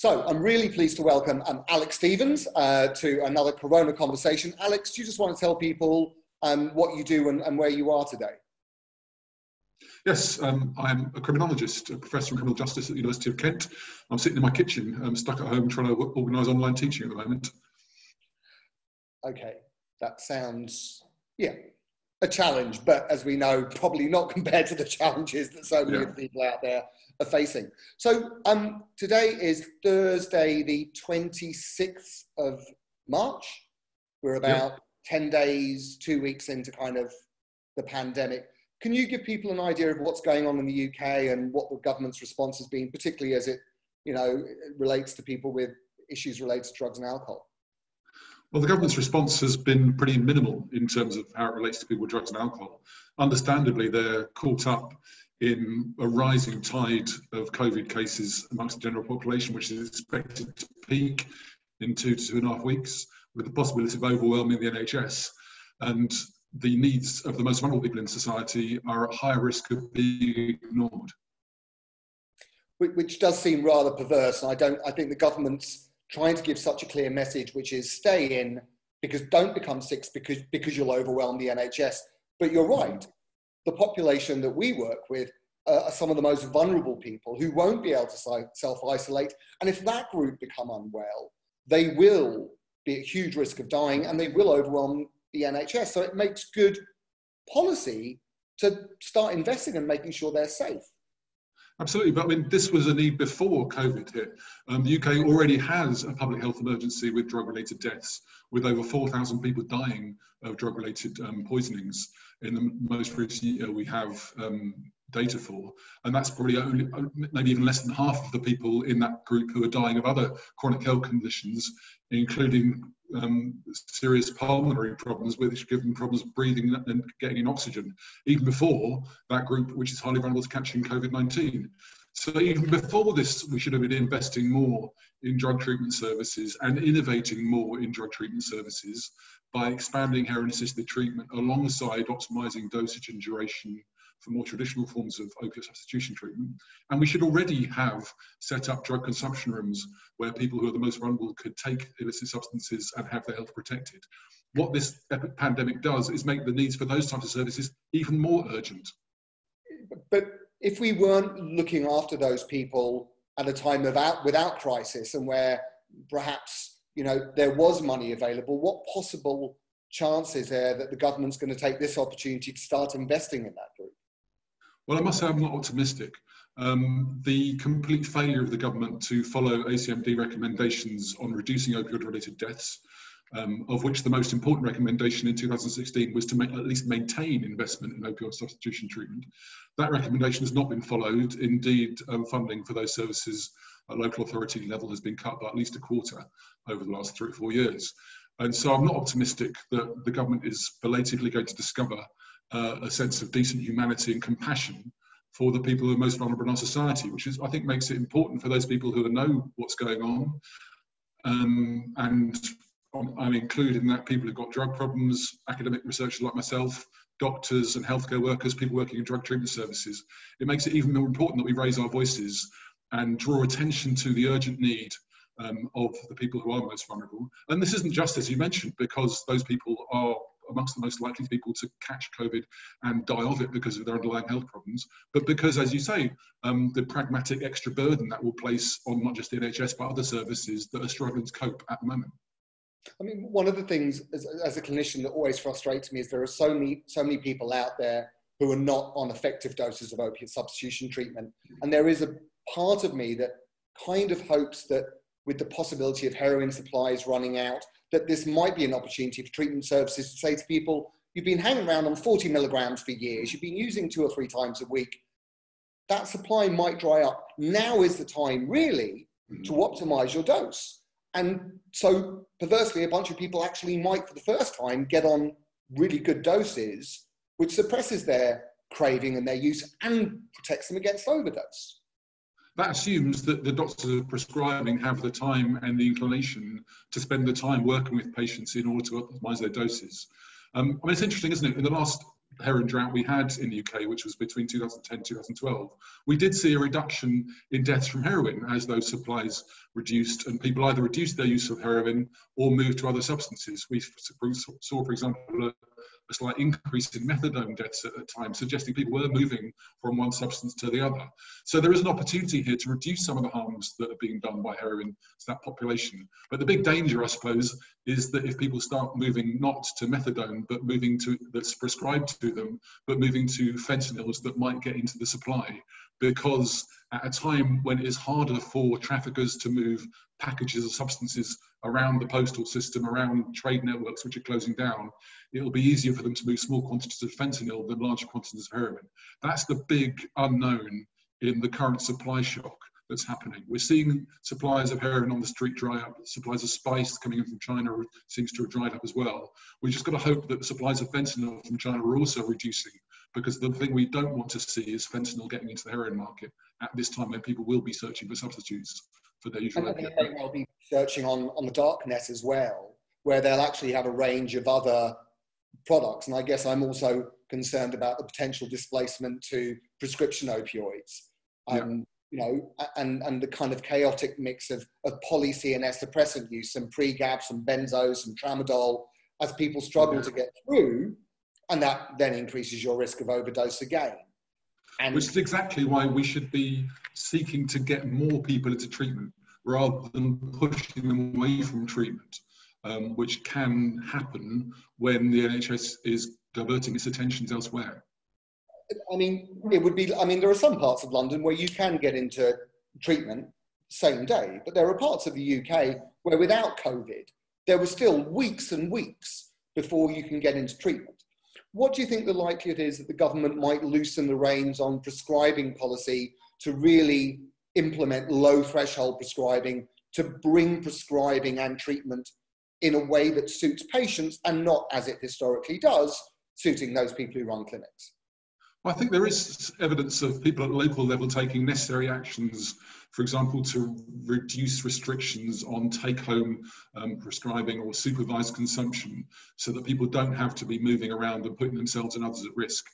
So I'm really pleased to welcome Alex Stevens to another Corona Conversation. Alex, do you just want to tell people what you do and where you are today? Yes, I'm a criminologist, a professor in criminal justice at the University of Kent. I'm sitting in my kitchen, stuck at home trying to organise online teaching at the moment. Okay, that sounds, yeah, a challenge, but as we know, probably not compared to the challenges that so many people out there are facing. So today is Thursday, the 26th of March. We're about 10 days, 2 weeks into kind of the pandemic. Can you give people an idea of what's going on in the UK and what the government's response has been, particularly as it, you know, relates to people with issues related to drugs and alcohol? Well, the government's response has been pretty minimal in terms of how it relates to people with drugs and alcohol. Understandably, they're caught up in a rising tide of COVID cases amongst the general population, which is expected to peak in 2 to 2.5 weeks, with the possibility of overwhelming the NHS. And the needs of the most vulnerable people in society are at higher risk of being ignored. Which does seem rather perverse. And I think the government's trying to give such a clear message, which is stay in, because don't become sick, because you'll overwhelm the NHS. But you're right. The population that we work with are some of the most vulnerable people who won't be able to self-isolate. And if that group become unwell, they will be at huge risk of dying and they will overwhelm the NHS. So it makes good policy to start investing and making sure they're safe. Absolutely, but I mean, this was a need before COVID hit. The UK already has a public health emergency with drug-related deaths, with over 4,000 people dying of drug-related poisonings in the most recent year we have data for. And that's probably only, maybe even less than half of the people in that group who are dying of other chronic health conditions, including serious pulmonary problems, which give them problems breathing and getting in oxygen, even before that group, which is highly vulnerable to catching COVID-19. So even before this, we should have been investing more in drug treatment services and innovating more in drug treatment services by expanding heroin-assisted treatment alongside optimising dosage and duration for more traditional forms of opiate substitution treatment. And we should already have set up drug consumption rooms where people who are the most vulnerable could take illicit substances and have their health protected. What this pandemic does is make the needs for those types of services even more urgent. But if we weren't looking after those people at a time without crisis and where perhaps, you know, there was money available, what possible chance is there that the government's going to take this opportunity to start investing in that group? Well, I must say I'm not optimistic. The complete failure of the government to follow ACMD recommendations on reducing opioid-related deaths, of which the most important recommendation in 2016 was to at least maintain investment in opioid substitution treatment. That recommendation has not been followed. Indeed, funding for those services at local authority level has been cut by at least a quarter over the last 3 or 4 years. And so I'm not optimistic that the government is belatedly going to discover a sense of decent humanity and compassion for the people who are most vulnerable in our society, which is, I think, makes it important for those people who know what's going on. And I'm including that people who've got drug problems, academic researchers like myself, doctors and healthcare workers, people working in drug treatment services. It makes it even more important that we raise our voices and draw attention to the urgent need of the people who are most vulnerable. And this isn't just, as you mentioned, because those people are amongst the most likely people to catch COVID and die of it because of their underlying health problems, but because, as you say, the pragmatic extra burden that will place on not just the NHS but other services that are struggling to cope at the moment. I mean, one of the things as a clinician that always frustrates me is there are so many people out there who are not on effective doses of opiate substitution treatment. And there is a part of me that kind of hopes that with the possibility of heroin supplies running out, that this might be an opportunity for treatment services to say to people, you've been hanging around on 40 milligrams for years, you've been using 2 or 3 times a week, that supply might dry up. Now is the time really to optimize your dose. And so perversely, a bunch of people actually might for the first time get on really good doses, which suppresses their craving and their use and protects them against overdose. That assumes that the doctors who are prescribing have the time and the inclination to spend the time working with patients in order to optimise their doses. I mean, it's interesting, isn't it? In the last heroin drought we had in the UK, which was between 2010 and 2012, we did see a reduction in deaths from heroin as those supplies reduced, and people either reduced their use of heroin or moved to other substances. We saw, for example, a slight increase in methadone deaths at the time, suggesting people were moving from one substance to the other. So there is an opportunity here to reduce some of the harms that are being done by heroin to that population. But the big danger, I suppose, is that if people start moving not to methadone, but moving to that's prescribed to them, but moving to fentanyls that might get into the supply, because at a time when it is harder for traffickers to move packages of substances around the postal system, around trade networks which are closing down, it will be easier for them to move small quantities of fentanyl than large quantities of heroin. That's the big unknown in the current supply shock that's happening. We're seeing supplies of heroin on the street dry up, supplies of spice coming in from China seems to have dried up as well. We've just got to hope that the supplies of fentanyl from China are also reducing, because the thing we don't want to see is fentanyl getting into the heroin market at this time when people will be searching for substitutes for their usual opiate. And they'll be searching on the dark net as well, where they'll actually have a range of other products. And I guess I'm also concerned about the potential displacement to prescription opioids. You know, and the kind of chaotic mix of poly-CNS suppressant use, and pre-gaps and benzos and tramadol, as people struggle to get through, and that then increases your risk of overdose again. And which is exactly why we should be seeking to get more people into treatment rather than pushing them away from treatment, which can happen when the NHS is diverting its attentions elsewhere. I mean, it would be, I mean, there are some parts of London where you can get into treatment same day, but there are parts of the UK where without COVID, there were still weeks and weeks before you can get into treatment. What do you think the likelihood is that the government might loosen the reins on prescribing policy to really implement low threshold prescribing, to bring prescribing and treatment in a way that suits patients and not, as it historically does, suiting those people who run clinics? I think there is evidence of people at local level taking necessary actions, for example, to reduce restrictions on take-home prescribing or supervised consumption, so that people don't have to be moving around and putting themselves and others at risk.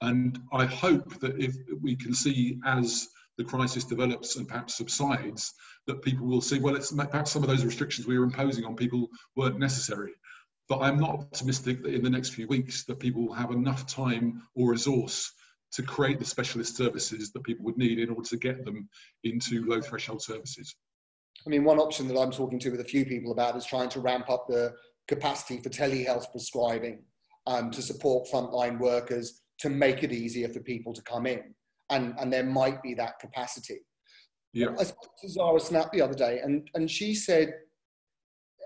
And I hope that if we can see, as the crisis develops and perhaps subsides, that people will see, well, it's perhaps some of those restrictions we were imposing on people weren't necessary. But I'm not optimistic that in the next few weeks that people will have enough time or resource to create the specialist services that people would need in order to get them into low threshold services. I mean, one option that I'm talking to with a few people about is trying to ramp up the capacity for telehealth prescribing to support frontline workers, to make it easier for people to come in. And there might be that capacity. Yeah. I spoke to Zara Snap the other day, and she said,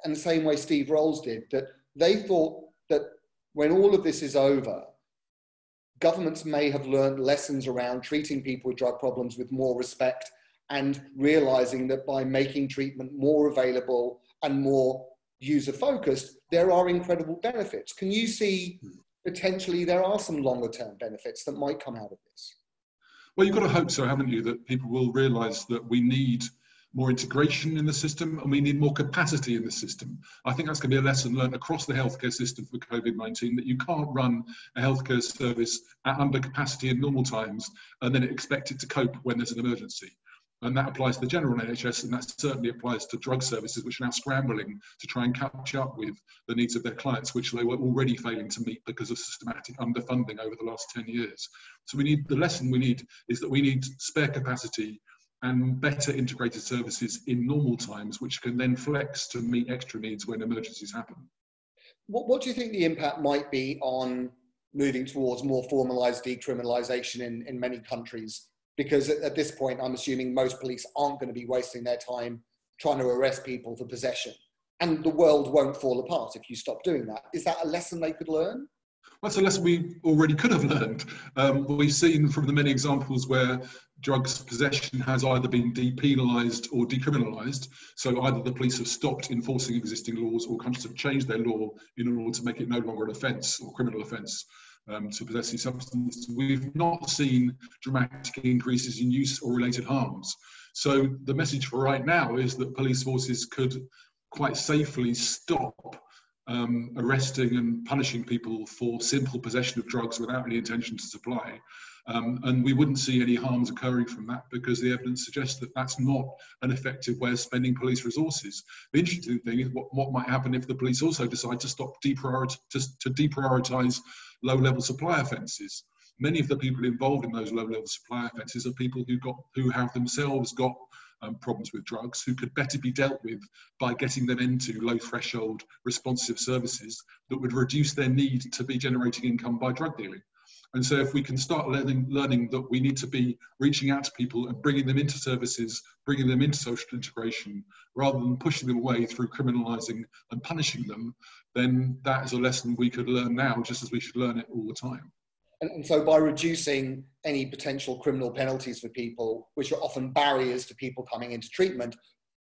in the same way Steve Rolls did, that they thought that when all of this is over, governments may have learned lessons around treating people with drug problems with more respect, and realizing that by making treatment more available and more user-focused, there are incredible benefits. Can you see potentially there are some longer-term benefits that might come out of this? Well, you've got to hope so, haven't you, that people will realize that we need more integration in the system, and we need more capacity in the system. I think that's going to be a lesson learned across the healthcare system for COVID-19, that you can't run a healthcare service at under capacity in normal times and then expect it to cope when there's an emergency. And that applies to the general NHS, and that certainly applies to drug services, which are now scrambling to try and catch up with the needs of their clients, which they were already failing to meet because of systematic underfunding over the last 10 years. So we need, the lesson we need is that we need spare capacity and better integrated services in normal times, which can then flex to meet extra needs when emergencies happen. What do you think the impact might be on moving towards more formalised decriminalisation in many countries? Because at this point, I'm assuming most police aren't going to be wasting their time trying to arrest people for possession. And the world won't fall apart if you stop doing that. Is that a lesson they could learn? Well, that's a lesson we already could have learned. We've seen from the many examples where drugs possession has either been depenalised or decriminalised. So either the police have stopped enforcing existing laws, or countries have changed their law in order to make it no longer an offence or criminal offence to possess these substances. We've not seen dramatic increases in use or related harms. So the message for right now is that police forces could quite safely stop arresting and punishing people for simple possession of drugs without any intention to supply. And we wouldn't see any harms occurring from that, because the evidence suggests that that's not an effective way of spending police resources. The interesting thing is what might happen if the police also decide to stop deprioritise low-level supply offences. Many of the people involved in those low-level supply offences are people who have themselves got problems with drugs, who could better be dealt with by getting them into low-threshold responsive services that would reduce their need to be generating income by drug dealing. And so if we can start learning that we need to be reaching out to people and bringing them into services, bringing them into social integration, rather than pushing them away through criminalising and punishing them, then that is a lesson we could learn now, just as we should learn it all the time. And so by reducing any potential criminal penalties for people, which are often barriers to people coming into treatment,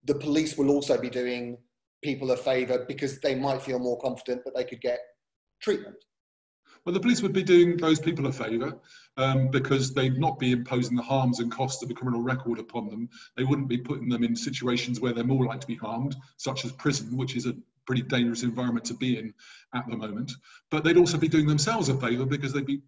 the police will also be doing people a favour, because they might feel more confident that they could get treatment. Well, the police would be doing those people a favour because they'd not be imposing the harms and costs of a criminal record upon them. They wouldn't be putting them in situations where they're more likely to be harmed, such as prison, which is a pretty dangerous environment to be in at the moment. But they'd also be doing themselves a favour because they'd be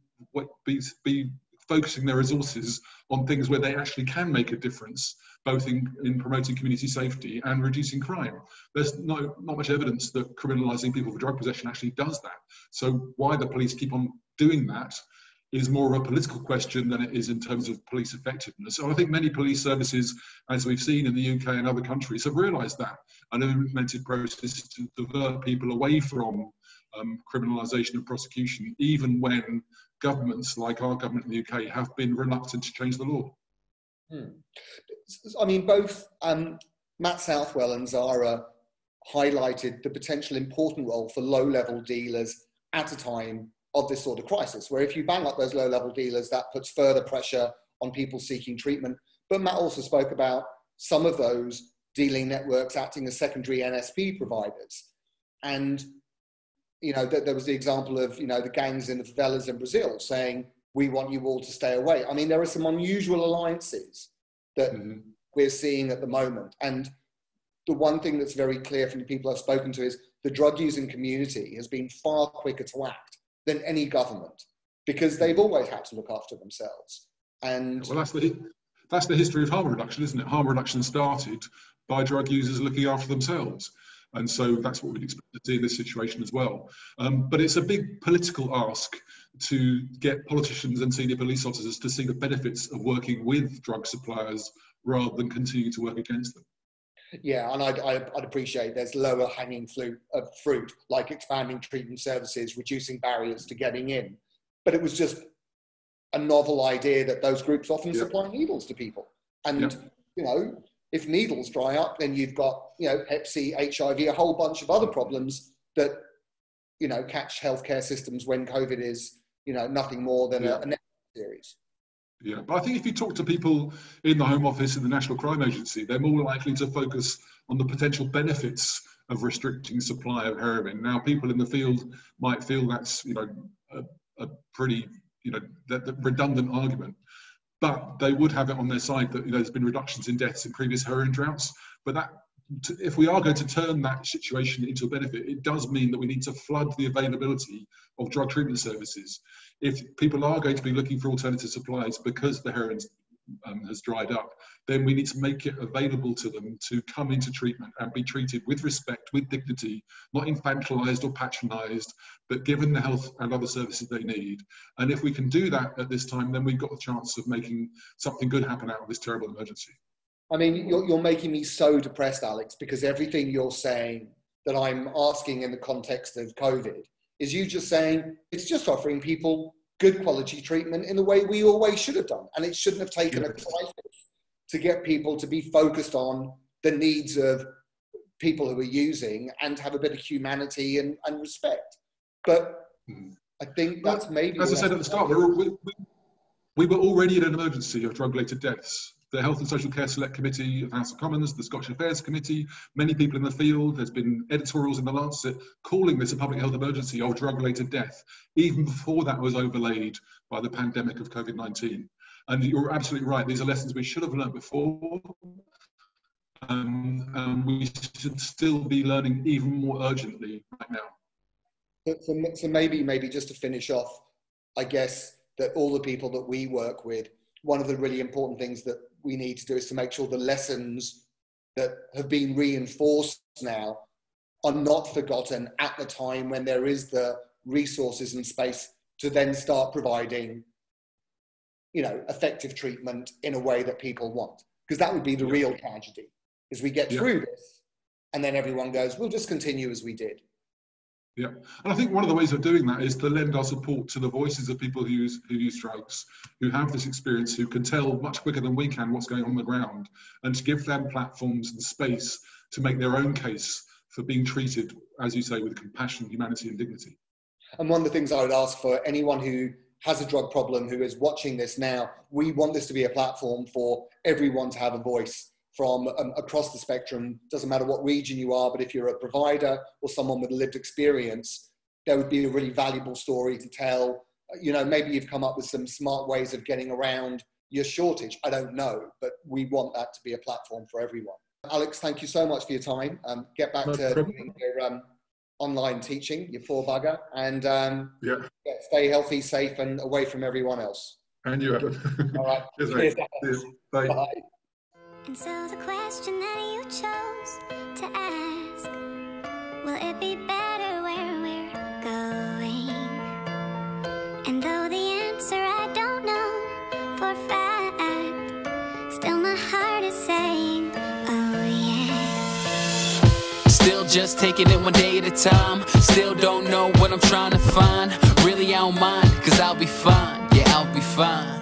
focusing their resources on things where they actually can make a difference, both in promoting community safety and reducing crime. There's not much evidence that criminalising people for drug possession actually does that. So why the police keep on doing that is more of a political question than it is in terms of police effectiveness. So I think many police services, as we've seen in the UK and other countries, have realised that and have implemented processes to divert people away from criminalisation and prosecution, even when governments like our government in the UK have been reluctant to change the law. I mean, both Matt Southwell and Zara highlighted the potential important role for low-level dealers at a time of this sort of crisis, where if you bang up those low-level dealers, that puts further pressure on people seeking treatment. But Matt also spoke about some of those dealing networks acting as secondary NSP providers. And you know, there was the example of, you know, the gangs in the favelas in Brazil saying, we want you all to stay away. I mean, there are some unusual alliances that we're seeing at the moment. And the one thing that's very clear from the people I've spoken to is the drug using community has been far quicker to act than any government, because they've always had to look after themselves. And well, that's the history of harm reduction, isn't it? Harm reduction started by drug users looking after themselves. And so that's what we'd expect to see in this situation as well. But it's a big political ask to get politicians and senior police officers to see the benefits of working with drug suppliers rather than continue to work against them. Yeah, and I'd appreciate there's lower hanging fruit, like expanding treatment services, reducing barriers to getting in. But it was just a novel idea that those groups often supply needles to people. And, you know, if needles dry up, then you've got, you know, Hep C, HIV, a whole bunch of other problems that, you know, catch healthcare systems when COVID is, you know, nothing more than a Netflix series. Yeah, but I think if you talk to people in the Home Office and the National Crime Agency, they're more likely to focus on the potential benefits of restricting supply of heroin. Now, people in the field might feel that's, you know, a pretty, you know, that redundant argument. But they would have it on their side that, you know, there's been reductions in deaths in previous heroin droughts. But that, if we are going to turn that situation into a benefit, it does mean that we need to flood the availability of drug treatment services. If people are going to be looking for alternative supplies because the heroin has dried up, then we need to make it available to them to come into treatment and be treated with respect, with dignity, not infantilised or patronised, but given the health and other services they need. And if we can do that at this time, then we've got the chance of making something good happen out of this terrible emergency. I mean, you're making me so depressed, Alex, because everything you're saying that I'm asking in the context of COVID is you just saying it's just offering people good quality treatment in the way we always should have done. And it shouldn't have taken a crisis to get people to be focused on the needs of people who are using and have a bit of humanity and respect. But I think that's maybe... As I said at the start, we were already in an emergency of drug-related deaths. The Health and Social Care Select Committee of the House of Commons, the Scottish Affairs Committee, many people in the field, there's been editorials in the Lancet calling this a public health emergency or drug-related death, even before that was overlaid by the pandemic of COVID-19. And you're absolutely right, these are lessons we should have learned before. We should still be learning even more urgently right now. So maybe just to finish off, I guess that all the people that we work with, one of the really important things that we need to do is to make sure the lessons that have been reinforced now are not forgotten at the time when there is the resources and space to then start providing, you know, effective treatment in a way that people want. Because that would be the real tragedy, is we get through this and then everyone goes, we'll just continue as we did. Yeah, and I think one of the ways of doing that is to lend our support to the voices of people who use drugs, who have this experience, who can tell much quicker than we can what's going on the ground, and to give them platforms and space to make their own case for being treated, as you say, with compassion, humanity and dignity. And one of the things I would ask for anyone who has a drug problem who is watching this now, we want this to be a platform for everyone to have a voice from across the spectrum. Doesn't matter what region you are, but if you're a provider or someone with a lived experience, there would be a really valuable story to tell. You know, maybe you've come up with some smart ways of getting around your shortage. I don't know, but we want that to be a platform for everyone. Alex, thank you so much for your time. Get back to doing your online teaching, you poor bugger, and stay healthy, safe, and away from everyone else. And you, Adam. All right. Cheers, Alex. Bye. Bye. And so the question that you chose to ask, will it be better where we're going? And though the answer I don't know for a fact, still my heart is saying, oh yeah. Still just taking it one day at a time. Still don't know what I'm trying to find. Really I don't mind, cause I'll be fine. Yeah, I'll be fine.